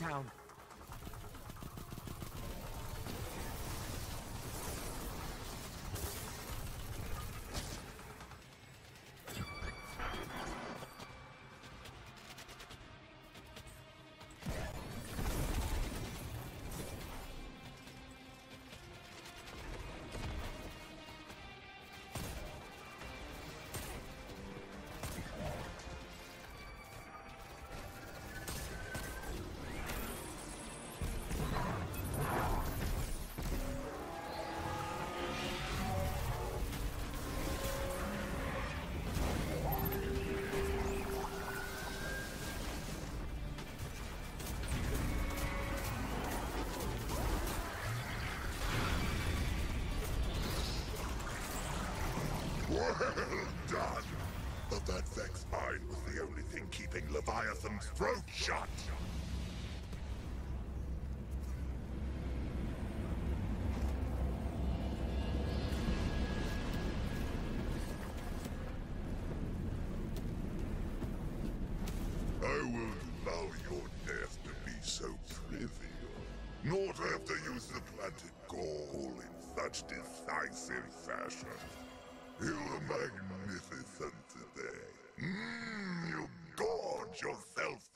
down. Well done! But that Vex mine was the only thing keeping Leviathan's throat shut! I will allow your death to be so trivial. Not after you supplanted Gaul in such decisive fashion. You were magnificent today. You gorge yourself